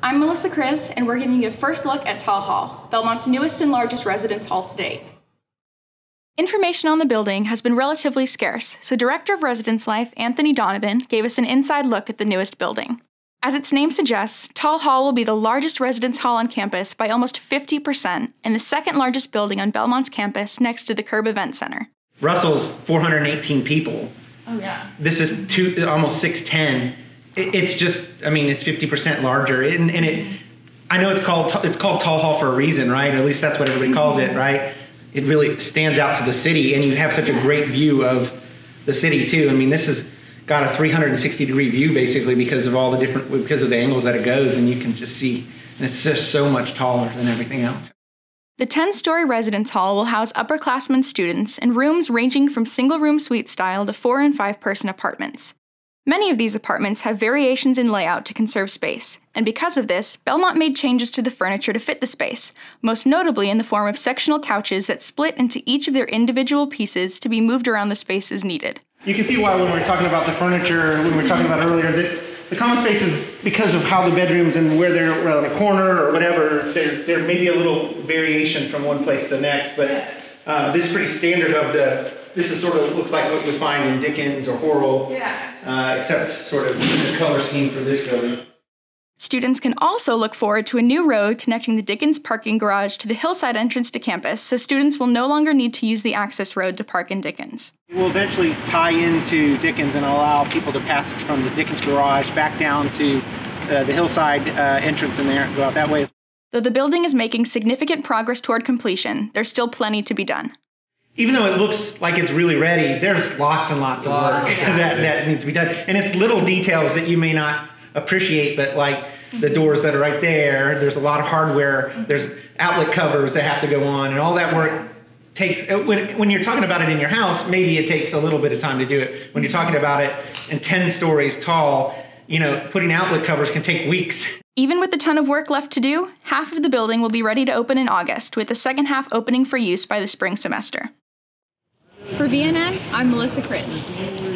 I'm Melissa Kriz, and we're giving you a first look at Tall Hall, Belmont's newest and largest residence hall to date. Information on the building has been relatively scarce, so Director of Residence Life Anthony Donovan gave us an inside look at the newest building. As its name suggests, Tall Hall will be the largest residence hall on campus by almost 50% and the second largest building on Belmont's campus next to the Curb Event Center. Russell's 418 people. Oh yeah. This is almost 610. It's just, I mean, it's 50% larger, and I know it's called Tall Hall for a reason, right? Or at least that's what everybody calls it, right? It really stands out to the city, and you have such a great view of the city too. I mean, this is got a 360-degree view basically because of the angles that it goes, and you can just see, and it's just so much taller than everything else. The 10-story residence hall will house upperclassmen students in rooms ranging from single-room suite style to 4- and 5-person apartments. Many of these apartments have variations in layout to conserve space, and because of this, Belmont made changes to the furniture to fit the space, most notably in the form of sectional couches that split into each of their individual pieces to be moved around the space as needed. You can see why when we were talking about the furniture, when we were talking about earlier, that the common space is, because of how the bedrooms and where they're around a corner or whatever, there may be a little variation from one place to the next, but this is pretty standard of this is sort of looks like what we find in Dickens or Horville, except sort of the color scheme for this building. Students can also look forward to a new road connecting the Dickens parking garage to the hillside entrance to campus, so students will no longer need to use the access road to park in Dickens. We'll eventually tie into Dickens and allow people to passage from the Dickens garage back down to the hillside entrance in there and go out that way. Though the building is making significant progress toward completion, there's still plenty to be done. Even though it looks like it's really ready, there's lots and lots of work that needs to be done. And it's little details that you may not appreciate, but like the doors that are right there, there's a lot of hardware, there's outlet covers that have to go on, and all that work takes, when you're talking about it in your house, maybe it takes a little bit of time to do it. When you're talking about it in 10 stories tall, you know, putting outlet covers can take weeks. Even with the ton of work left to do, half of the building will be ready to open in August, with the second half opening for use by the spring semester. For VNN, I'm Melissa Kriz.